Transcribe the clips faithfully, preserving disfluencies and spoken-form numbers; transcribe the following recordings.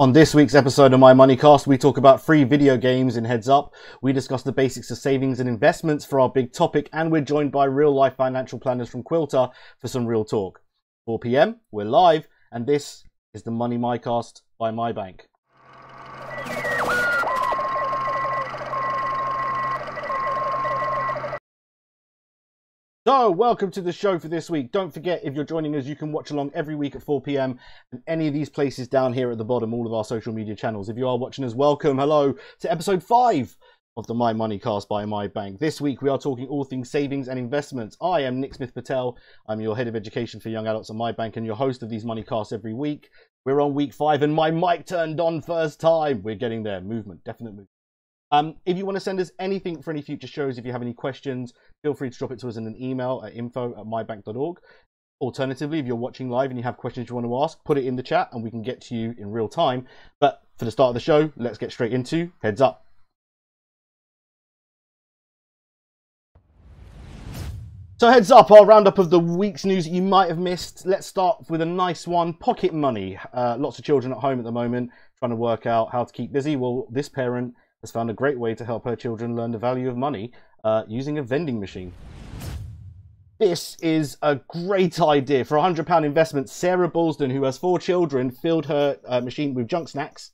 On this week's episode of My MoneyCast, we talk about free video games in Heads Up. We discuss the basics of savings and investments for our big topic, and we're joined by real-life financial planners from Quilter for some real talk. four p m, we're live, and this is the Money MyCast by MyBank. So, welcome to the show for this week. Don't forget, if you're joining us, you can watch along every week at four p m and any of these places down here at the bottom, all of our social media channels. If you are watching us, welcome. Hello to episode five of the My Money Cast by My Bank. This week, we are talking all things savings and investments. I am Nick Smith-Patel. I'm your head of education for young adults at My Bank and your host of these Money Casts every week. We're on week five and my mic turned on first time. We're getting there. Movement, definite movement. Um, if you want to send us anything for any future shows, if you have any questions, feel free to drop it to us in an email at info at mybank dot org. Alternatively, if you're watching live and you have questions you want to ask, put it in the chat and we can get to you in real time. But for the start of the show, let's get straight into Heads Up. So Heads Up, our roundup of the week's news that you might have missed. Let's start with a nice one, pocket money. Uh, lots of children at home at the moment trying to work out how to keep busy. Well, this parent has found a great way to help her children learn the value of money uh, using a vending machine. This is a great idea. For a one hundred pound investment, Sarah Bolsden, who has four children, filled her uh, machine with junk snacks.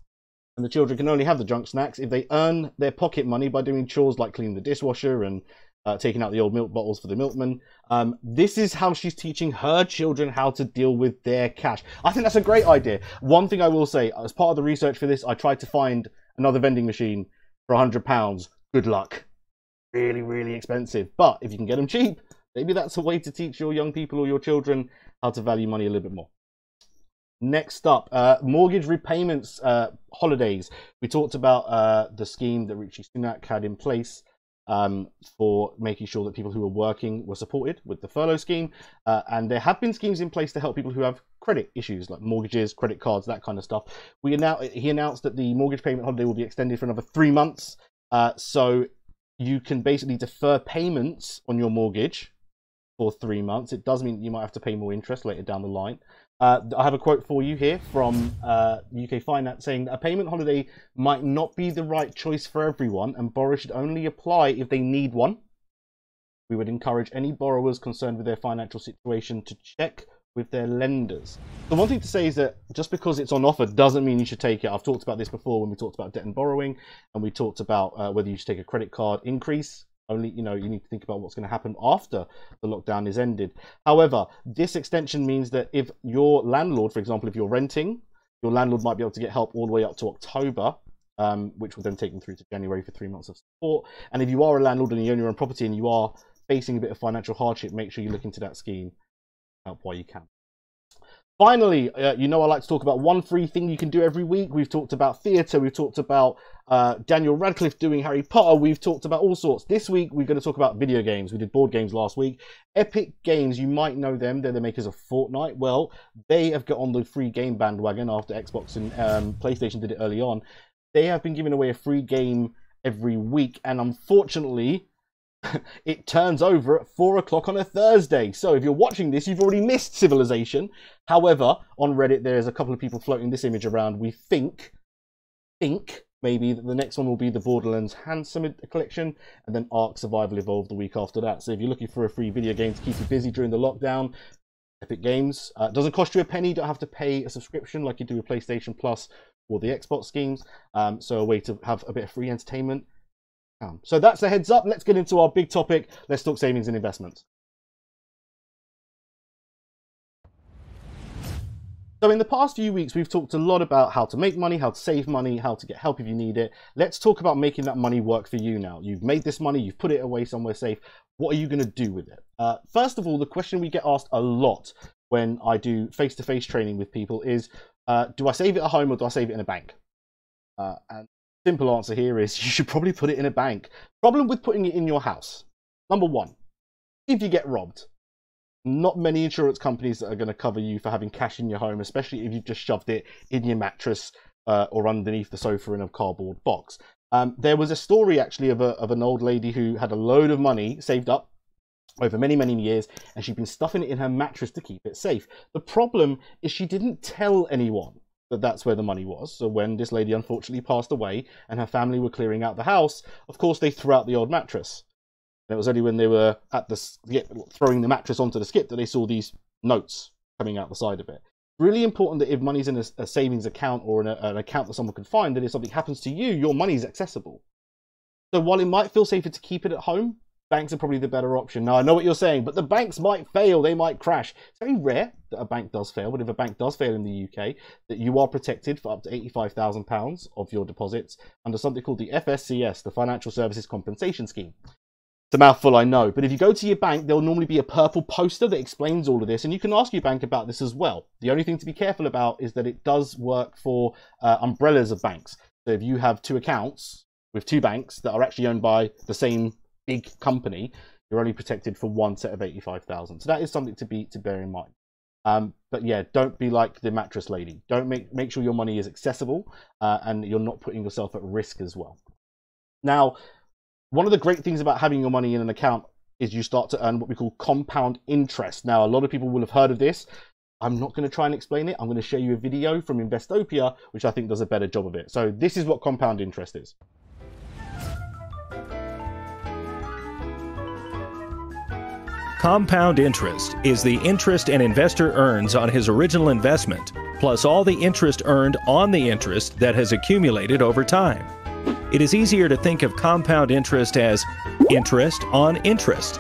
And the children can only have the junk snacks if they earn their pocket money by doing chores like cleaning the dishwasher and uh, taking out the old milk bottles for the milkman. Um, this is how she's teaching her children how to deal with their cash. I think that's a great idea. One thing I will say, as part of the research for this, I tried to find another vending machine for one hundred pounds, good luck. Really, really expensive. But if you can get them cheap, maybe that's a way to teach your young people or your children how to value money a little bit more. Next up, uh, mortgage repayments uh, holidays. We talked about uh, the scheme that Rishi Sunak had in place um, for making sure that people who were working were supported with the furlough scheme. Uh, and there have been schemes in place to help people who have credit issues like mortgages, credit cards, that kind of stuff. We now he announced that the mortgage payment holiday will be extended for another three months. Uh, so you can basically defer payments on your mortgage for three months. It does mean you might have to pay more interest later down the line. Uh, I have a quote for you here from uh, U K Finance saying that a payment holiday might not be the right choice for everyone, and borrowers should only apply if they need one. We would encourage any borrowers concerned with their financial situation to check with their lenders. The one thing to say is that just because it's on offer doesn't mean you should take it. I've talked about this before when we talked about debt and borrowing, and we talked about uh, whether you should take a credit card increase. Only, you know, you need to think about what's going to happen after the lockdown is ended. However, this extension means that if your landlord, for example, if you're renting, your landlord might be able to get help all the way up to October, um, which will then take them through to January for three months of support. And if you are a landlord and you own your own property and you are facing a bit of financial hardship, make sure you look into that scheme. Help while you can. Finally, uh, you know I like to talk about one free thing you can do every week. We've talked about theatre, we've talked about uh, Daniel Radcliffe doing Harry Potter, we've talked about all sorts. This week we're going to talk about video games. We did board games last week. Epic Games, you might know them, they're the makers of Fortnite. Well, they have got on the free game bandwagon after Xbox and um, PlayStation did it early on. They have been giving away a free game every week, and unfortunately it turns over at four o'clock on a Thursday. So if you're watching this, you've already missed Civilization. However, on Reddit, there's a couple of people floating this image around. We think, think maybe that the next one will be the Borderlands Handsome Collection, and then Ark Survival Evolved the week after that. So if you're looking for a free video game to keep you busy during the lockdown, Epic Games. Uh, doesn't cost you a penny. You don't have to pay a subscription like you do with PlayStation Plus or the Xbox schemes. Um, so a way to have a bit of free entertainment. Um, so that's the Heads Up. Let's get into our big topic. Let's talk savings and investments. So in the past few weeks, we've talked a lot about how to make money, how to save money, how to get help if you need it. Let's talk about making that money work for you now. You've made this money, you've put it away somewhere safe. What are you going to do with it? Uh, first of all, the question we get asked a lot when I do face-to-face training with people is, uh, do I save it at home or do I save it in a bank? Uh, and simple answer here is you should probably put it in a bank. Problem with putting it in your house. Number one, if you get robbed, not many insurance companies that are going to cover you for having cash in your home, especially if you've just shoved it in your mattress uh, or underneath the sofa in a cardboard box. Um, there was a story actually of, a, of an old lady who had a load of money saved up over many, many years, and she'd been stuffing it in her mattress to keep it safe. The problem is she didn't tell anyone. that that's where the money was. So when this lady unfortunately passed away and her family were clearing out the house, of course they threw out the old mattress. And it was only when they were at the skip, throwing the mattress onto the skip, that they saw these notes coming out the side of it. Really important that if money's in a, a savings account or in a, an account that someone can find, that if something happens to you, your money's accessible. So while it might feel safer to keep it at home, banks are probably the better option. Now, I know what you're saying, but the banks might fail, they might crash. It's very rare that a bank does fail, but if a bank does fail in the U K, that you are protected for up to eighty-five thousand pounds of your deposits under something called the F S C S, the Financial Services Compensation Scheme. It's a mouthful, I know, but if you go to your bank, there'll normally be a purple poster that explains all of this, and you can ask your bank about this as well. The only thing to be careful about is that it does work for uh, umbrellas of banks. So if you have two accounts with two banks that are actually owned by the same big company, you're only protected for one set of eighty-five thousand. So that is something to be to bear in mind. Um, but yeah, don't be like the mattress lady. Don't make make sure your money is accessible uh, and you're not putting yourself at risk as well. Now, one of the great things about having your money in an account is you start to earn what we call compound interest. Now, a lot of people will have heard of this. I'm not going to try and explain it. I'm going to show you a video from Investopedia, which I think does a better job of it. So this is what compound interest is. Compound interest is the interest an investor earns on his original investment, plus all the interest earned on the interest that has accumulated over time. It is easier to think of compound interest as interest on interest.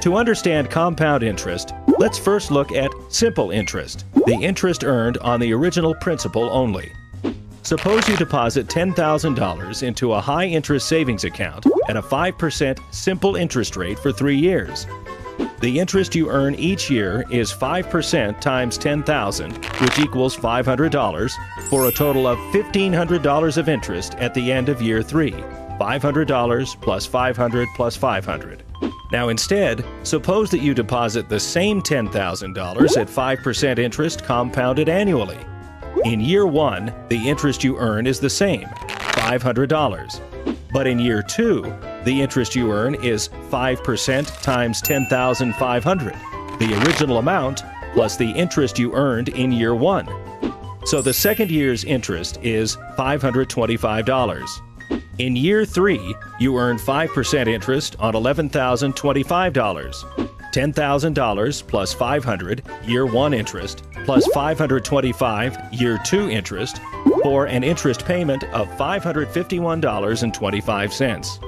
To understand compound interest, let's first look at simple interest, the interest earned on the original principal only. Suppose you deposit ten thousand dollars into a high-interest savings account at a five percent simple interest rate for three years. The interest you earn each year is five percent times ten thousand, which equals five hundred dollars, for a total of fifteen hundred dollars of interest at the end of year three. five hundred dollars plus five hundred plus five hundred. Now instead, suppose that you deposit the same ten thousand dollars at five percent interest compounded annually. In year one, the interest you earn is the same, five hundred dollars. But in year two, the interest you earn is five percent times ten thousand five hundred dollars, the original amount, plus the interest you earned in year one. So the second year's interest is five hundred twenty-five dollars. In year three, you earn five percent interest on eleven thousand twenty-five dollars. ten thousand dollars plus five hundred dollars year one interest plus five hundred twenty-five dollars year two interest, for an interest payment of five hundred fifty-one dollars and twenty-five cents.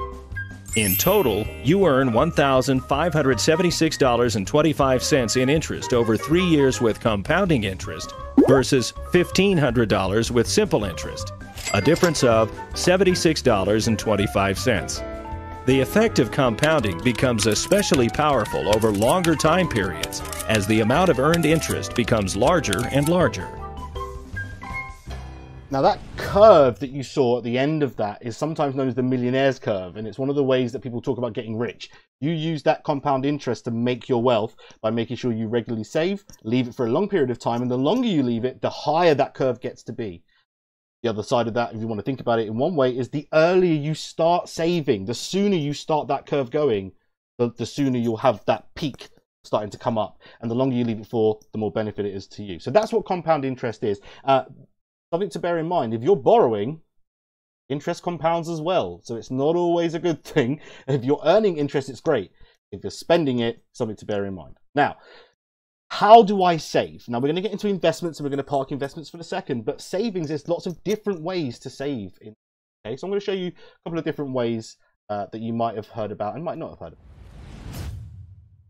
In total, you earn one thousand five hundred seventy-six dollars and twenty-five cents in interest over three years with compounding interest versus fifteen hundred dollars with simple interest, a difference of seventy-six dollars and twenty-five cents. The effect of compounding becomes especially powerful over longer time periods as the amount of earned interest becomes larger and larger. Now, that curve that you saw at the end of that is sometimes known as the millionaire's curve, and it's one of the ways that people talk about getting rich. You use that compound interest to make your wealth by making sure you regularly save, leave it for a long period of time, and the longer you leave it, the higher that curve gets to be. The other side of that, if you want to think about it in one way, is the earlier you start saving, the sooner you start that curve going, the, the sooner you'll have that peak starting to come up, and the longer you leave it for, the more benefit it is to you. So that's what compound interest is. Uh, Something to bear in mind, if you're borrowing, interest compounds as well. So it's not always a good thing. If you're earning interest, it's great. If you're spending it, something to bear in mind. Now, how do I save? Now, we're going to get into investments, and we're going to park investments for a second. But savings, there's lots of different ways to save. Okay, so I'm going to show you a couple of different ways uh, that you might have heard about and might not have heard of.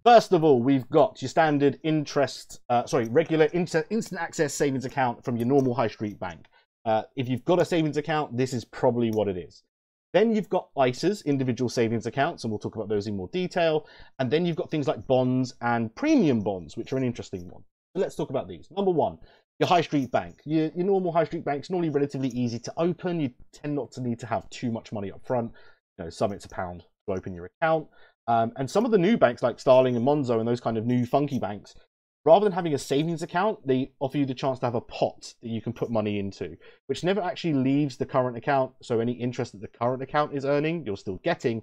First of all, we've got your standard interest, uh, sorry, regular inter instant access savings account from your normal high street bank. Uh, if you've got a savings account, this is probably what it is. Then you've got I S As, individual savings accounts, and we'll talk about those in more detail. And then you've got things like bonds and premium bonds, which are an interesting one. So let's talk about these. Number one, your high street bank. Your, your normal high street bank's normally relatively easy to open. You tend not to need to have too much money up front. You know, some it's a pound to open your account. Um, and some of the new banks like Starling and Monzo and those kind of new funky banks, rather than having a savings account, they offer you the chance to have a pot that you can put money into, which never actually leaves the current account. So any interest that the current account is earning, you're still getting,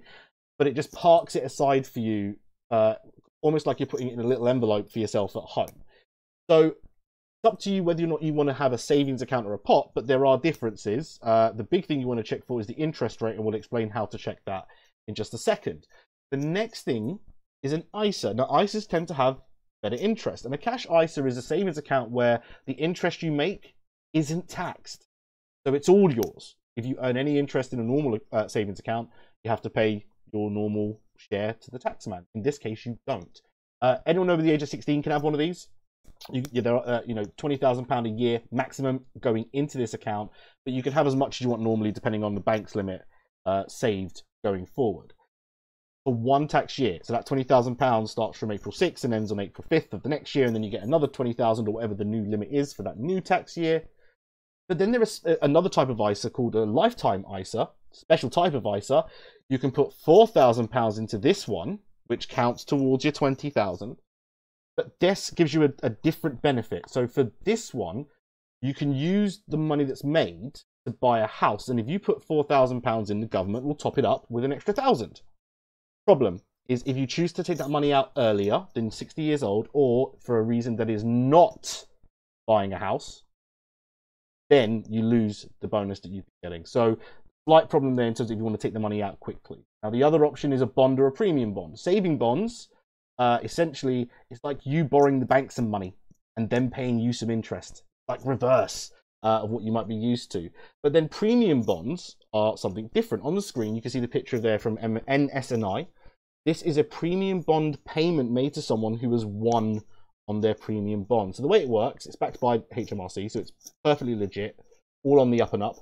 but it just parks it aside for you, uh, almost like you're putting it in a little envelope for yourself at home. So up to you whether or not you want to have a savings account or a pot, but there are differences. Uh, the big thing you want to check for is the interest rate, and we'll explain how to check that in just a second. The next thing is an I S A. Now, I S As tend to have better interest, and a cash I S A is a savings account where the interest you make isn't taxed. So it's all yours. If you earn any interest in a normal uh, savings account, you have to pay your normal share to the tax man. In this case, you don't. Uh, anyone over the age of sixteen can have one of these. You, you, there are, uh, you know, twenty thousand pounds a year maximum going into this account, but you can have as much as you want normally, depending on the bank's limit uh, saved going forward for one tax year. So that twenty thousand pounds starts from April sixth and ends on April fifth of the next year, and then you get another twenty thousand pounds or whatever the new limit is for that new tax year. But then there is another type of I S A called a lifetime I S A, special type of I S A. You can put four thousand pounds into this one, which counts towards your twenty thousand pounds. But this gives you a, a different benefit. So for this one, you can use the money that's made to buy a house. And if you put four thousand pounds in, the government will top it up with an extra thousand. Problem is, if you choose to take that money out earlier than sixty years old, or for a reason that is not buying a house, then you lose the bonus that you've been getting. So slight problem there in terms of if you want to take the money out quickly. Now, the other option is a bond or a premium bond. Saving bonds, uh, essentially, it's like you borrowing the bank some money and then paying you some interest, like reverse uh, of what you might be used to. But then premium bonds are something different. On the screen, you can see the picture there from N S and I. This is a premium bond payment made to someone who has won on their premium bond. So the way it works, it's backed by H M R C, so it's perfectly legit, all on the up and up.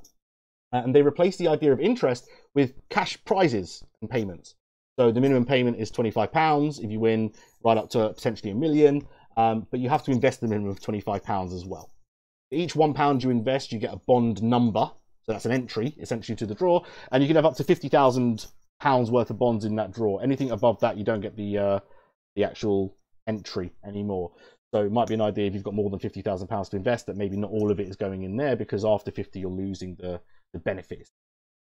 And they replace the idea of interest with cash prizes and payments. So the minimum payment is twenty-five pounds if you win, right up to potentially a million, um, but you have to invest the minimum of twenty-five pounds as well. For each one pound you invest, you get a bond number, so that's an entry essentially to the draw, and you can have up to fifty thousand pounds worth of bonds in that draw. Anything above that, you don't get the uh, the actual entry anymore. So it might be an idea, if you've got more than fifty thousand pounds to invest, that maybe not all of it is going in there, because after fifty you're losing the, the benefits.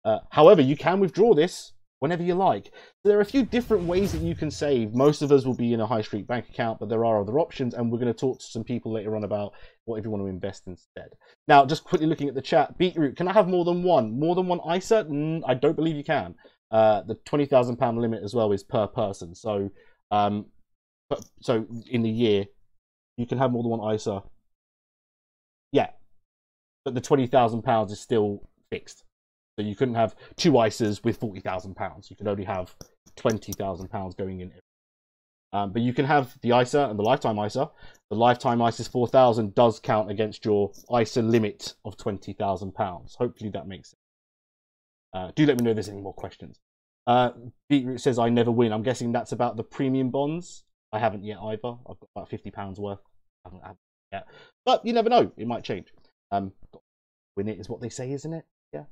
Uh, however, you can withdraw this whenever you like. So there are a few different ways that you can save. Most of us will be in a high street bank account, but there are other options, and we're going to talk to some people later on about what if you want to invest instead. Now, just quickly looking at the chat, Beetroot, can I have more than one? More than one I S A? Mm, I don't believe you can. Uh, the twenty thousand pound limit as well is per person. So, um, so in the year, you can have more than one I S A, yeah, but the twenty thousand pounds is still fixed. So you couldn't have two I S As with forty thousand pounds. You could only have twenty thousand pounds going in. Um, but you can have the I S A and the lifetime I S A. The lifetime ISA's four thousand does count against your I S A limit of twenty thousand pounds. Hopefully that makes sense. Uh, do let me know if there's any more questions. Uh, Beetroot says, I never win. I'm guessing that's about the premium bonds. I haven't yet either. I've got about fifty pounds worth. I haven't had it yet. But you never know. It might change. Um, win it is what they say, isn't it? Yeah.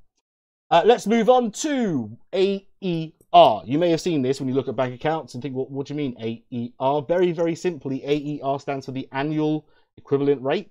Uh, let's move on to A E R. You may have seen this when you look at bank accounts and think, well, what do you mean A E R? Very, very simply, A E R stands for the annual equivalent rate.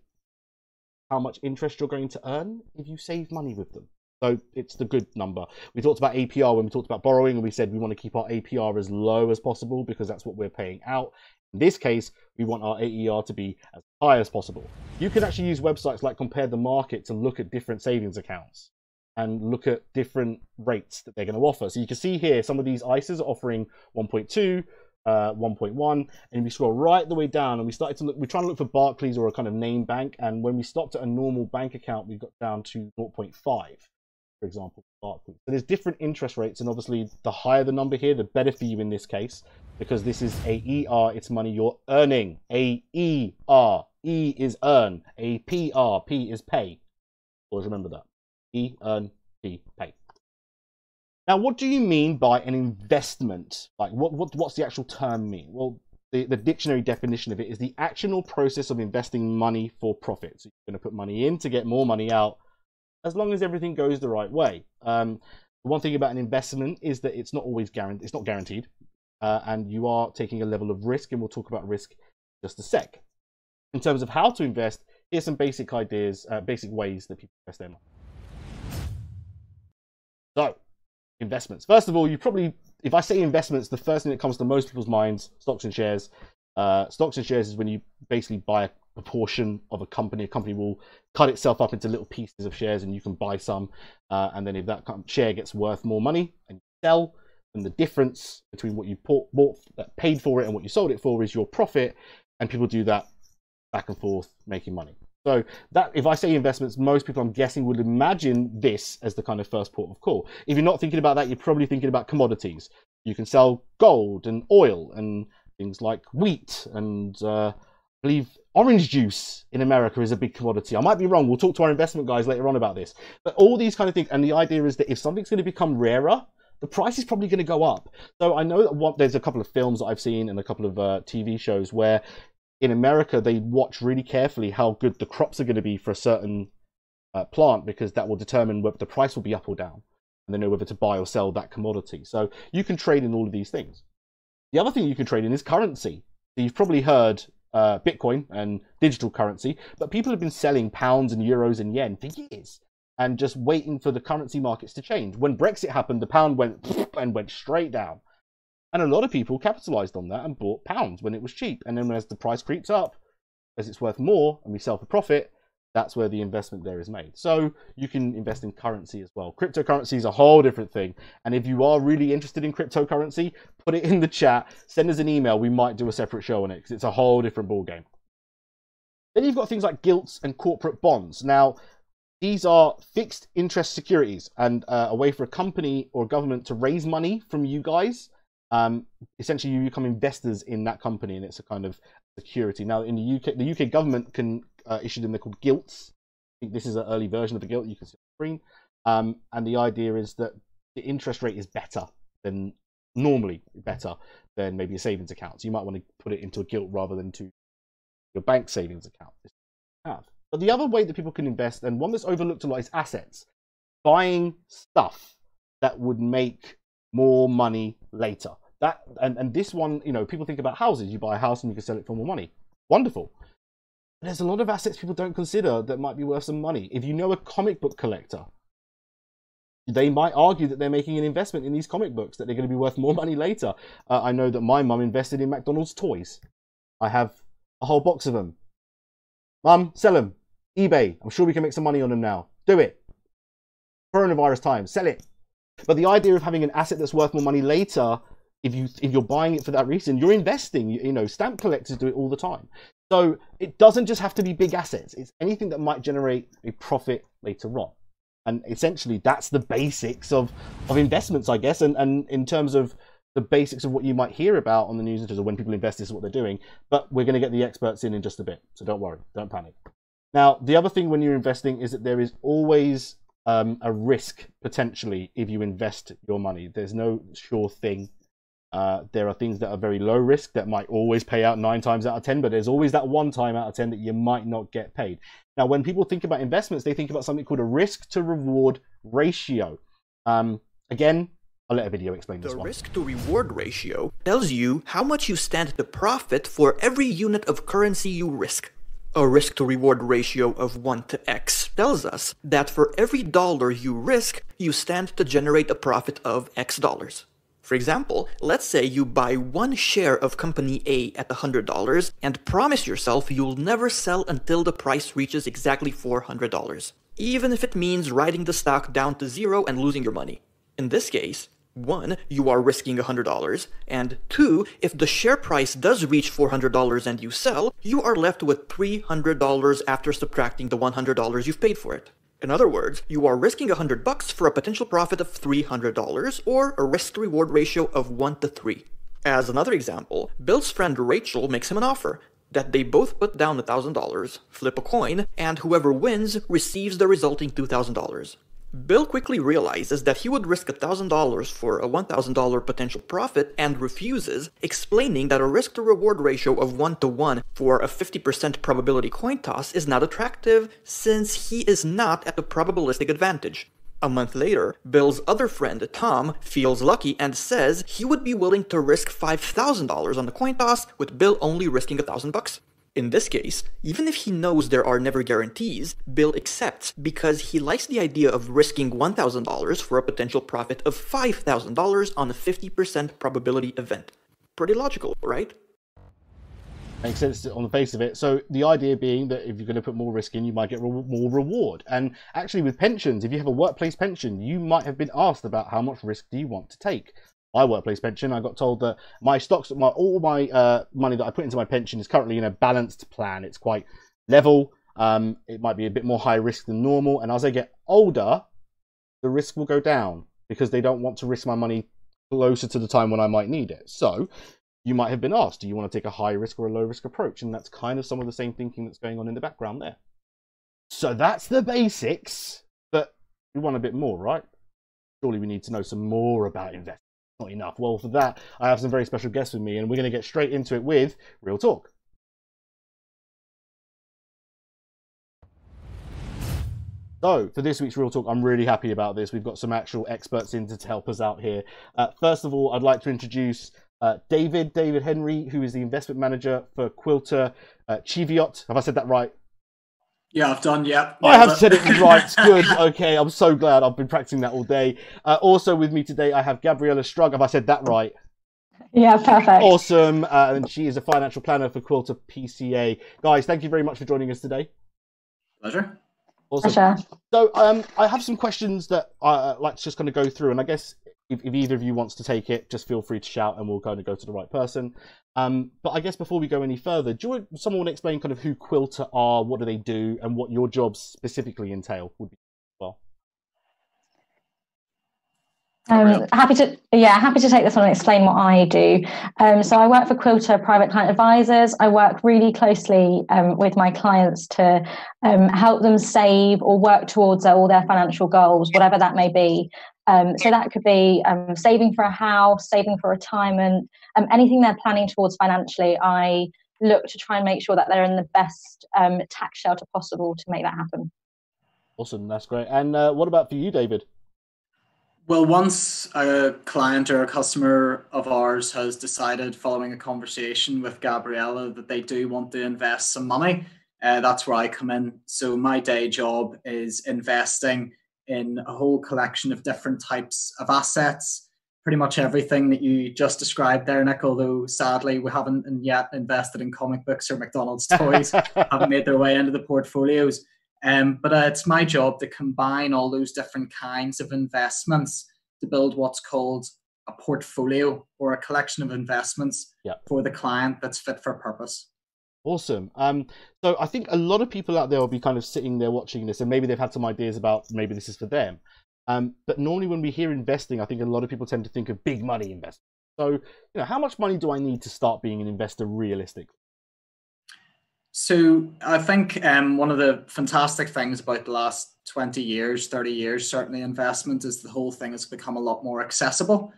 How much interest you're going to earn if you save money with them. So it's the good number. We talked about A P R when we talked about borrowing, and we said we want to keep our A P R as low as possible because that's what we're paying out. In this case, we want our A E R to be as high as possible. You can actually use websites like Compare the Market to look at different savings accounts and look at different rates that they're going to offer. So you can see here, some of these I S As are offering one point two, uh, one point one, and we scroll right the way down, and we started to look, we're trying to look for Barclays or a kind of name bank, and when we stopped at a normal bank account, we got down to zero point five. For example, Barclays. So there's different interest rates, and obviously the higher the number here, the better for you in this case, because this is A E R, it's money you're earning. A E R, E is earn, A P R, P is pay. Always remember that. E, earn, P, pay. Now, what do you mean by an investment? Like, what, what what's the actual term mean? Well, the, the dictionary definition of it is the action or process of investing money for profit. So you're going to put money in to get more money out, as long as everything goes the right way. Um, the one thing about an investment is that it's not always guaranteed, it's not guaranteed, uh, and you are taking a level of risk, and we'll talk about risk in just a sec. In terms of how to invest, here's some basic ideas, uh, basic ways that people invest their money. So, investments. First of all, you probably, if I say investments, the first thing that comes to most people's minds, stocks and shares. Uh, stocks and shares is when you basically buy a a portion of a company. A company will cut itself up into little pieces of shares, and you can buy some. Uh, and then if that share gets worth more money and you sell, then the difference between what you bought, bought, paid for it and what you sold it for is your profit. And people do that back and forth, making money. So that, if I say investments, most people I'm guessing would imagine this as the kind of first port of call. If you're not thinking about that, you're probably thinking about commodities. You can sell gold and oil and things like wheat and uh, I believe orange juice in America is a big commodity. I might be wrong. We'll talk to our investment guys later on about this. But all these kind of things, and the idea is that if something's going to become rarer, the price is probably going to go up. So I know that what, there's a couple of films that I've seen and a couple of uh, T V shows where in America, they watch really carefully how good the crops are going to be for a certain uh, plant, because that will determine whether the price will be up or down. And they know whether to buy or sell that commodity. So you can trade in all of these things. The other thing you can trade in is currency. So you've probably heard uh, Bitcoin and digital currency, but people have been selling pounds and euros and yen for years and just waiting for the currency markets to change. When Brexit happened, the pound went and went straight down. And a lot of people capitalized on that and bought pounds when it was cheap. And then as the price creeps up, as it's worth more and we sell for profit, that's where the investment there is made. So you can invest in currency as well. Cryptocurrency is a whole different thing. And if you are really interested in cryptocurrency, put it in the chat, send us an email. We might do a separate show on it because it's a whole different ball game. Then you've got things like gilts and corporate bonds. Now, these are fixed interest securities and uh, a way for a company or a government to raise money from you guys. Um, essentially, you become investors in that company, and it's a kind of security. Now, in the U K, the U K government can uh, issue them. They're called gilts. I think this is an early version of the gilt. You can see on the screen. Um, and the idea is that the interest rate is better than normally, better than maybe a savings account. So you might want to put it into a gilt rather than to your bank savings account. But the other way that people can invest, and one that's overlooked a lot, is assets. Buying stuff that would make more money later. That and, and this one, you know, people think about houses. You buy a house and you can sell it for more money. Wonderful. But there's a lot of assets people don't consider that might be worth some money. If you know a comic book collector, they might argue that they're making an investment in these comic books, that they're going to be worth more money later. Uh, I know that my mum invested in McDonald's toys. I have a whole box of them. Mum, sell them. eBay. I'm sure we can make some money on them now. Do it. Coronavirus time. Sell it. But the idea of having an asset that's worth more money later, if you if you're buying it for that reason, you're investing. You, you know, stamp collectors do it all the time. So it doesn't just have to be big assets. It's anything that might generate a profit later on. And essentially, that's the basics of of investments, I guess. And and in terms of the basics of what you might hear about on the news, in terms of when people invest, this is what they're doing. But we're going to get the experts in in just a bit, so don't worry, don't panic. Now, the other thing when you're investing is that there is always Um, a risk potentially if you invest your money. There's no sure thing. Uh, there are things that are very low risk that might always pay out nine times out of ten, but there's always that one time out of ten that you might not get paid. Now, when people think about investments, they think about something called a risk to reward ratio. Um, again, I'll let a video explain this one. The risk to reward ratio tells you how much you stand to profit for every unit of currency you risk. A risk to reward ratio of one to X tells us that for every dollar you risk, you stand to generate a profit of X dollars. For example, let's say you buy one share of company A at one hundred dollars and promise yourself you'll never sell until the price reaches exactly four hundred dollars, even if it means riding the stock down to zero and losing your money. In this case, one, you are risking one hundred dollars, and two, if the share price does reach four hundred dollars and you sell, you are left with three hundred dollars after subtracting the one hundred dollars you've paid for it. In other words, you are risking one hundred bucks for a potential profit of three hundred dollars, or a risk-to-reward ratio of one to three. As another example, Bill's friend Rachel makes him an offer that they both put down one thousand dollars, flip a coin, and whoever wins receives the resulting two thousand dollars. Bill quickly realizes that he would risk one thousand dollars for a one thousand dollar potential profit and refuses, explaining that a risk-to-reward ratio of one to one for a fifty percent probability coin toss is not attractive since he is not at a probabilistic advantage. A month later, Bill's other friend, Tom, feels lucky and says he would be willing to risk five thousand dollars on the coin toss, with Bill only risking one thousand bucks. In this case, even if he knows there are never guarantees, Bill accepts because he likes the idea of risking one thousand dollars for a potential profit of five thousand dollars on a fifty percent probability event. Pretty logical, right? Makes sense on the face of it. So the idea being that if you're going to put more risk in, you might get re more reward. And actually with pensions, if you have a workplace pension, you might have been asked about how much risk do you want to take. My workplace pension, I got told that my stocks, my all my uh, money that I put into my pension is currently in a balanced plan. It's quite level. Um, it might be a bit more high risk than normal. And as I get older, the risk will go down because they don't want to risk my money closer to the time when I might need it. So you might have been asked, do you want to take a high risk or a low risk approach? And that's kind of some of the same thinking that's going on in the background there. So that's the basics, but we want a bit more, right? Surely we need to know some more about investing. Not enough. Well, for that, I have some very special guests with me, and we're going to get straight into it with Real Talk. So, for this week's Real Talk, I'm really happy about this. We've got some actual experts in to help us out here. Uh, first of all, I'd like to introduce Uh, David, David Henry, who is the investment manager for Quilter uh, Cheviot. Have I said that right? Yeah, I've done, yeah. yeah I have but... said it right. Good, okay. I'm so glad. I've been practicing that all day. Uh, also with me today, I have Gabriella Strug. Have I said that right? Yeah, perfect. Awesome. Uh, and she is a financial planner for Quilter P C A. Guys, thank you very much for joining us today. Pleasure. Awesome. Pleasure. So um, I have some questions that I'd like to just kind of go through, and I guess If, if either of you wants to take it, just feel free to shout and we'll kind of go to the right person. Um, but I guess before we go any further, do you want someone to explain kind of who Quilter are, what do they do, and what your jobs specifically entail would be well? Um, happy to, yeah, happy to take this one and explain what I do. Um, so I work for Quilter Private Client Advisors. I work really closely um, with my clients to um, help them save or work towards all their financial goals, whatever that may be. Um, so that could be um, saving for a house, saving for retirement, um, anything they're planning towards financially. I look to try and make sure that they're in the best um, tax shelter possible to make that happen. Awesome, that's great. And uh, what about for you, David? Well, once a client or a customer of ours has decided following a conversation with Gabriella that they do want to invest some money, uh, that's where I come in. So my day job is investing in a whole collection of different types of assets, pretty much everything that you just described there, Nick, although sadly we haven't yet invested in comic books or McDonald's toys, haven't made their way into the portfolios. Um, but uh, it's my job to combine all those different kinds of investments to build what's called a portfolio or a collection of investments yep. for the client that's fit for purpose. Awesome. Um, so I think a lot of people out there will be kind of sitting there watching this, and maybe they've had some ideas about maybe this is for them. Um, but normally when we hear investing, I think a lot of people tend to think of big money investing. So, you know, how much money do I need to start being an investor realistically? So I think um, one of the fantastic things about the last twenty years, thirty years, certainly investment, is the whole thing has become a lot more accessible.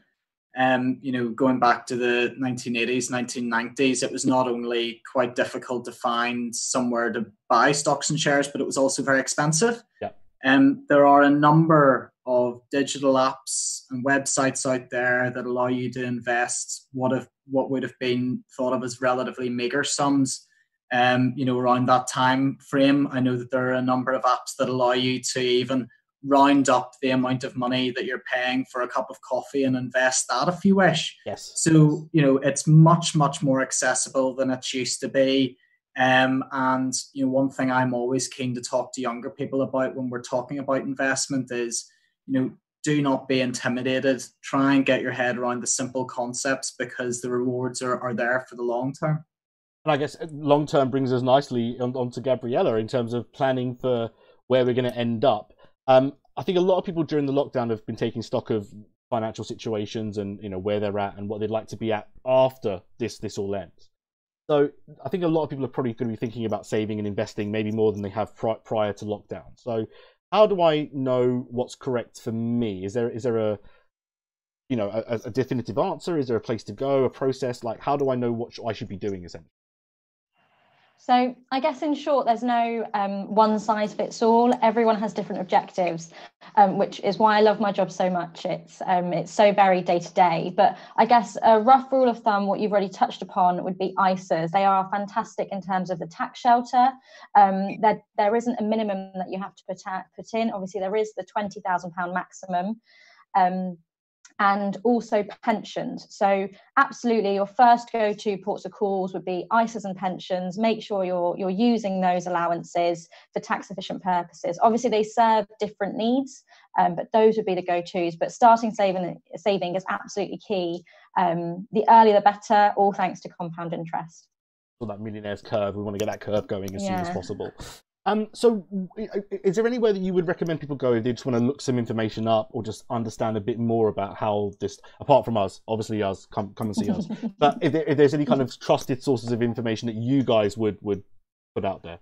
Um, you know, going back to the nineteen eighties, nineteen nineties, it was not only quite difficult to find somewhere to buy stocks and shares, but it was also very expensive. Yeah. Um, there are a number of digital apps and websites out there that allow you to invest what have, what would have been thought of as relatively meager sums. Um, you know, around that time frame, I know that there are a number of apps that allow you to even round up the amount of money that you're paying for a cup of coffee and invest that if you wish. Yes. So, you know, it's much, much more accessible than it used to be. Um, and, you know, one thing I'm always keen to talk to younger people about when we're talking about investment is, you know, do not be intimidated. Try and get your head around the simple concepts, because the rewards are, are there for the long term. And I guess long term brings us nicely on, on to Gabriella in terms of planning for where we're going to end up. Um, I think a lot of people during the lockdown have been taking stock of financial situations and, you know, where they're at and what they'd like to be at after this this all ends. So I think a lot of people are probably going to be thinking about saving and investing maybe more than they have pri prior to lockdown. So how do I know what's correct for me? Is there is there a you know a, a definitive answer? Is there a place to go? A process? Like, how do I know what I should be doing essentially? So I guess in short, there's no um, one size fits all. Everyone has different objectives, um, which is why I love my job so much. It's um, it's so varied day to day. But I guess a rough rule of thumb, what you've already touched upon, would be I S As. They are fantastic in terms of the tax shelter. Um, there, there isn't a minimum that you have to put, at, put in. Obviously, there is the twenty thousand pound maximum. Um, and also pensions. So absolutely, your first go-to ports of calls would be I S As and pensions. Make sure you're, you're using those allowances for tax-efficient purposes. Obviously, they serve different needs, um, but those would be the go-tos. But starting saving, saving is absolutely key. Um, the earlier, the better, all thanks to compound interest. Well, that millionaire's curve, we want to get that curve going as yeah. soon as possible. Um, so is there anywhere that you would recommend people go if they just want to look some information up or just understand a bit more about how this, apart from us, obviously us, come, come and see us, but if, there, if there's any kind of trusted sources of information that you guys would, would put out there?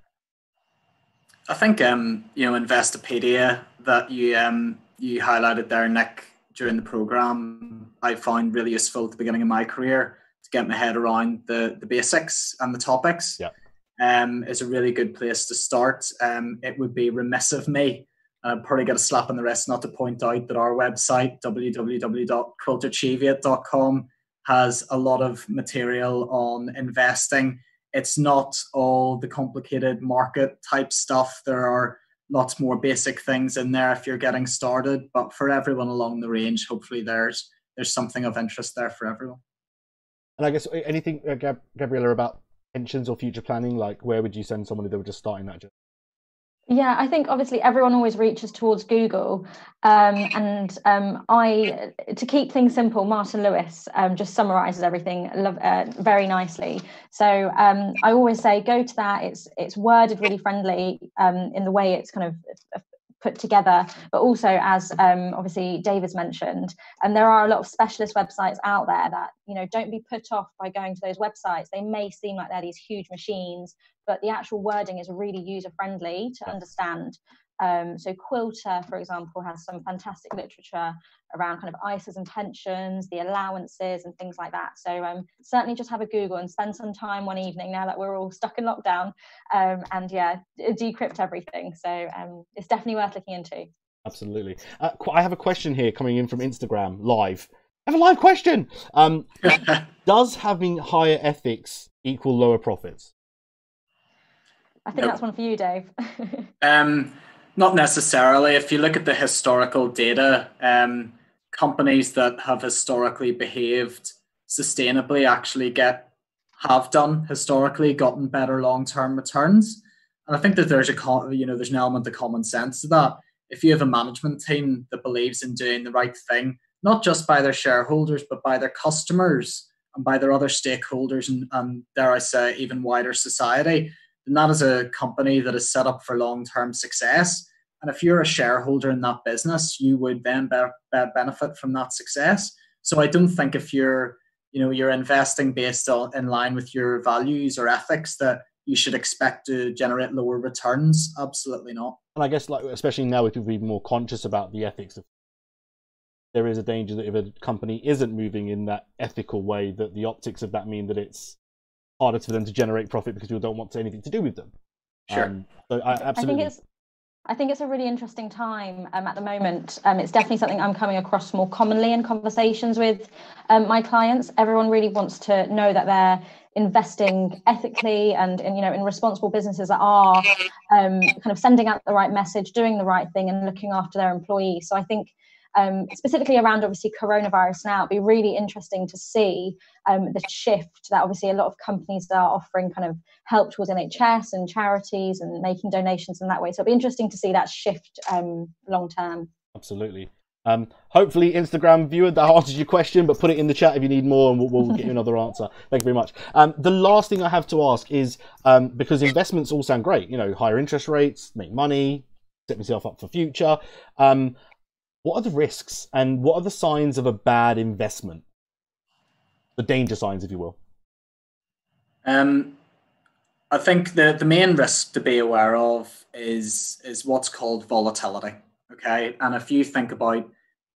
I think, um, you know, Investopedia that you, um, you highlighted there, Nick, during the programme, I found really useful at the beginning of my career to get my head around the, the basics and the topics. Yeah. Um, is a really good place to start. Um, it would be remiss of me, I'd probably get a slap on the wrist not to point out that our website, w w w dot quilter cheviot dot com, has a lot of material on investing. It's not all the complicated market type stuff. There are lots more basic things in there if you're getting started, but for everyone along the range, hopefully there's, there's something of interest there for everyone. And I guess anything, uh, Gab- Gabriella, about pensions or future planning, like where would you send someone if they were just starting that journey? Yeah, I think obviously everyone always reaches towards Google, um, and um, I, to keep things simple, Martin Lewis um, just summarises everything uh, very nicely. So um, I always say go to that. It's it's worded really friendly um, in the way it's kind of put together, but also as um, obviously David's mentioned, and there are a lot of specialist websites out there that, you know, don't be put off by going to those websites. They may seem like they're these huge machines, but the actual wording is really user-friendly to understand. Um, so Quilter, for example, has some fantastic literature around kind of I S As and pensions, the allowances and things like that. So um, certainly just have a Google and spend some time one evening now that we're all stuck in lockdown, um, and yeah, decrypt everything. So um, it's definitely worth looking into. Absolutely. Uh, I have a question here coming in from Instagram live. I have a live question. Um, does having higher ethics equal lower profits? I think nope. That's one for you, Dave. um. Not necessarily. If you look at the historical data, um, companies that have historically behaved sustainably actually get, have done historically, gotten better long-term returns. And I think that there's a, you know, there's an element of common sense to that. If you have a management team that believes in doing the right thing, not just by their shareholders, but by their customers and by their other stakeholders and, and dare I say, even wider society, then that is a company that is set up for long-term success. And if you're a shareholder in that business, you would then be- be benefit from that success. So I don't think if you're, you know, you're investing based on, in line with your values or ethics that you should expect to generate lower returns. Absolutely not. And I guess, like, especially now, we could be more conscious about the ethics. There is a danger that if a company isn't moving in that ethical way, that the optics of that mean that it's harder for them to generate profit because people don't want anything to do with them. Sure. Um, so I absolutely. I think it's- I think it's a really interesting time um, at the moment. Um, it's definitely something I'm coming across more commonly in conversations with um, my clients. Everyone really wants to know that they're investing ethically and, and you know, in responsible businesses that are um, kind of sending out the right message, doing the right thing and looking after their employees. So I think um, specifically around obviously coronavirus now, it'd be really interesting to see um, the shift that obviously a lot of companies are offering kind of help towards N H S and charities and making donations in that way. So it'll be interesting to see that shift um, long term. Absolutely. Um, hopefully, Instagram viewer, that answers your question, but put it in the chat if you need more and we'll, we'll get you another answer. Thank you very much. Um, the last thing I have to ask is, um, because investments all sound great, you know, higher interest rates, make money, set myself up for future. Um, What are the risks and what are the signs of a bad investment? The danger signs, if you will. Um, I think the, the main risk to be aware of is, is what's called volatility. Okay. And if you think about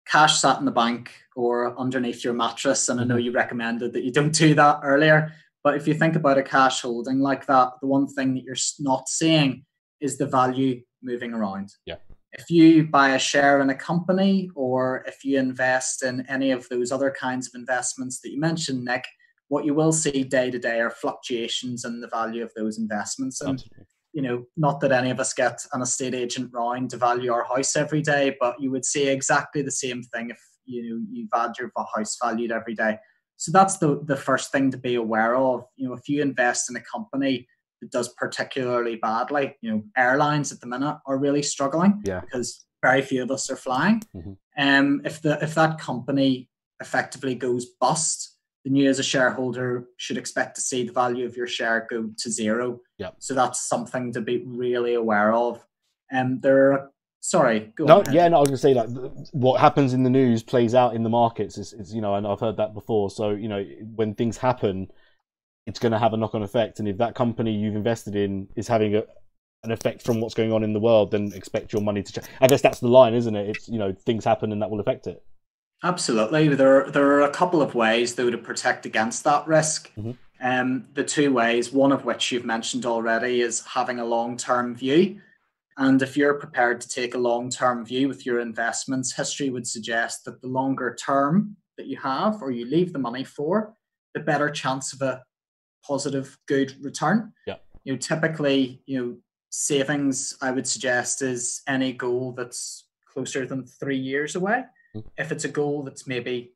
cash sat in the bank or underneath your mattress, and I know you recommended that you don't do that earlier, but if you think about a cash holding like that, the one thing that you're not seeing is the value moving around. Yeah. If you buy a share in a company or if you invest in any of those other kinds of investments that you mentioned, Nick, what you will see day to day are fluctuations in the value of those investments. And, Absolutely. you know, not that any of us get an estate agent round to value our house every day, but you would see exactly the same thing if you know, you've had your house valued every day. So that's the, the first thing to be aware of. You know, if you invest in a company that does particularly badly, you know, airlines at the minute are really struggling yeah. because very few of us are flying. Mm-hmm. Um, if the if that company effectively goes bust, then you as a shareholder should expect to see the value of your share go to zero. Yep. So that's something to be really aware of. And um, there are, sorry, go no, on. Yeah, no, I was gonna say, like, what happens in the news plays out in the markets. Is, is, you know, and I've heard that before. So, you know, when things happen, it's gonna have a knock-on effect. And if that company you've invested in is having a, an effect from what's going on in the world, then expect your money to change. I guess that's the line, isn't it? It's, you know, things happen and that will affect it. Absolutely. There are, there are a couple of ways, though, to protect against that risk. Mm-hmm. Um, the two ways, one of which you've mentioned already, is having a long-term view. And if you're prepared to take a long-term view with your investments, history would suggest that the longer term that you have or you leave the money for, the better chance of a positive, good return. Yeah. You know, typically, you know, savings, I would suggest, is any goal that's closer than three years away. If it's a goal that's maybe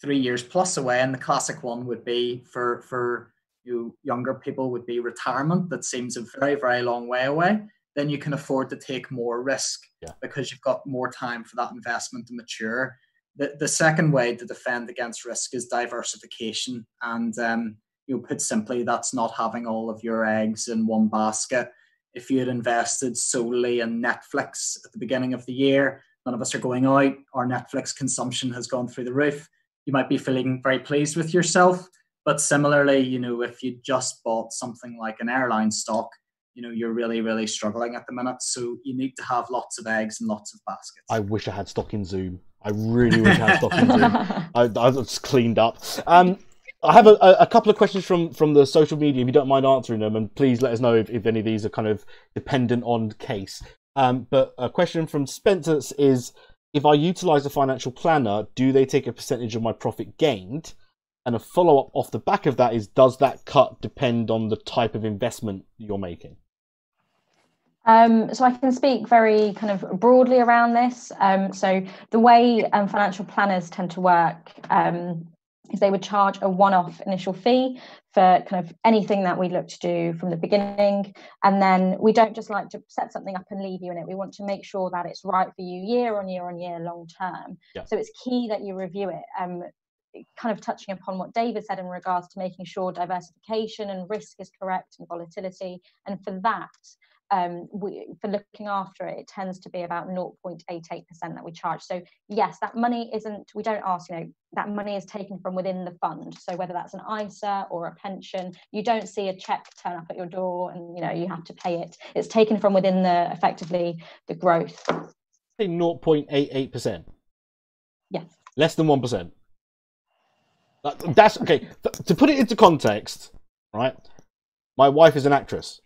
three years plus away, and the classic one would be for, for you younger people would be retirement, that seems a very, very long way away, then you can afford to take more risk yeah. because you've got more time for that investment to mature. The, the second way to defend against risk is diversification. And um, you know, put simply, that's not having all of your eggs in one basket. If you had invested solely in Netflix at the beginning of the year, none of us are going out, our Netflix consumption has gone through the roof, you might be feeling very pleased with yourself. But similarly, you know, if you just bought something like an airline stock, you know, you're really, really struggling at the minute. So you need to have lots of eggs and lots of baskets. I wish I had stock in Zoom. I really wish I had stock in Zoom. I, I was cleaned up. Um, I have a, a couple of questions from, from the social media, if you don't mind answering them. And please let us know if, if any of these are kind of dependent on case. Um, but a question from Spencer is, if I utilize a financial planner, do they take a percentage of my profit gained? And a follow-up off the back of that is, does that cut depend on the type of investment you're making? Um, so I can speak very kind of broadly around this. Um, so the way um, financial planners tend to work um, is they would charge a one-off initial fee for kind of anything that we look to do from the beginning. And then we don't just like to set something up and leave you in it. We want to make sure that it's right for you year on year on year, long term. Yeah. So it's key that you review it. Um, kind of touching upon what David said in regards to making sure diversification and risk is correct and volatility. And for that, um, we, for looking after it, it tends to be about zero point eight eight percent that we charge. So yes, that money isn't, we don't ask, you know, that money is taken from within the fund. So whether that's an I S A or a pension, you don't see a check turn up at your door and, you know, you have to pay it. It's taken from within the, effectively, the growth. Say zero point eight eight percent? Yes. Less than one percent? That's, okay, to put it into context, right? My wife is an actress.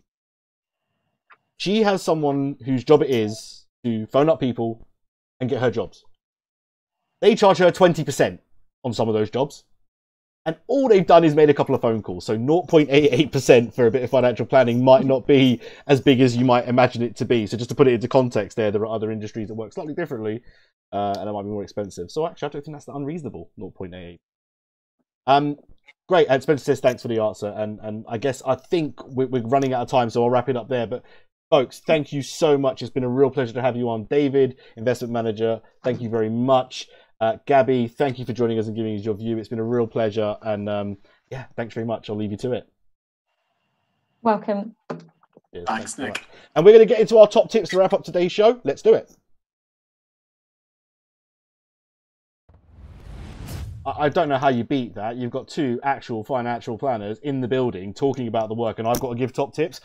She has someone whose job it is to phone up people and get her jobs. They charge her twenty percent on some of those jobs. And all they've done is made a couple of phone calls. So zero point eight eight percent for a bit of financial planning might not be as big as you might imagine it to be. So just to put it into context there, there are other industries that work slightly differently uh, and it might be more expensive. So actually, I don't think that's that unreasonable, zero point eight eight. Um, great. And Spencer says, thanks for the answer. And, and I guess I think we're, we're running out of time, so I'll wrap it up there. But folks, thank you so much. It's been a real pleasure to have you on. David, investment manager, thank you very much. Uh, Gabby, thank you for joining us and giving us your view. It's been a real pleasure. And um, yeah, thanks very much. I'll leave you to it. Welcome. Cheers. Thanks, Nick. Right. And we're going to get into our top tips to wrap up today's show. Let's do it. I don't know how you beat that. You've got two actual financial planners in the building talking about the work, and I've got to give top tips.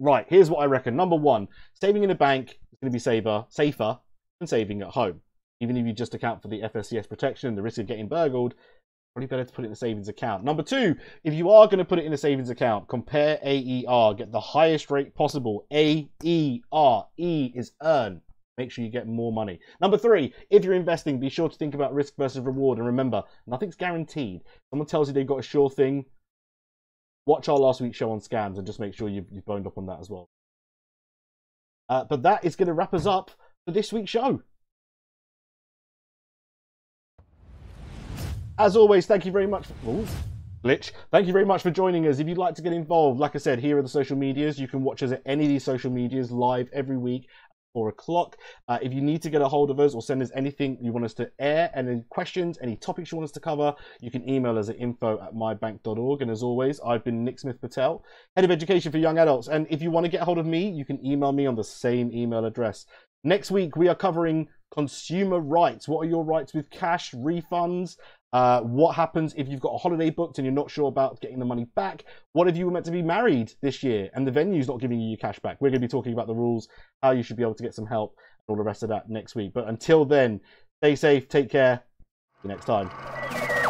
Right, here's what I reckon. Number one, saving in a bank is going to be safer, safer than saving at home. Even if you just account for the F S C S protection and the risk of getting burgled, probably better to put it in a savings account. Number two, if you are going to put it in a savings account, compare A E R. Get the highest rate possible. A E R. E is earn. Make sure you get more money. Number three, if you're investing, be sure to think about risk versus reward. And remember, nothing's guaranteed. Someone tells you they've got a sure thing, watch our last week's show on scams and just make sure you've, you've boned up on that as well. Uh, but that is going to wrap us up for this week's show. As always, thank you very much for... Ooh. Glitch. Thank you very much for joining us. If you'd like to get involved, like I said, here are the social medias. You can watch us at any of these social medias live every week at four o'clock. Uh, if you need to get a hold of us or send us anything you want us to air, and any questions, any topics you want us to cover, you can email us at info at mybank dot org. And as always, I've been Nick Smith-Patel, Head of Education for Young Adults. And if you want to get a hold of me, you can email me on the same email address. Next week, we are covering consumer rights. What are your rights with cash, refunds? Uh, what happens if you've got a holiday booked and you're not sure about getting the money back? What if you were meant to be married this year and the venue's not giving you your cash back? We're going to be talking about the rules, how you should be able to get some help, and all the rest of that next week. But until then, stay safe, take care. See you next time.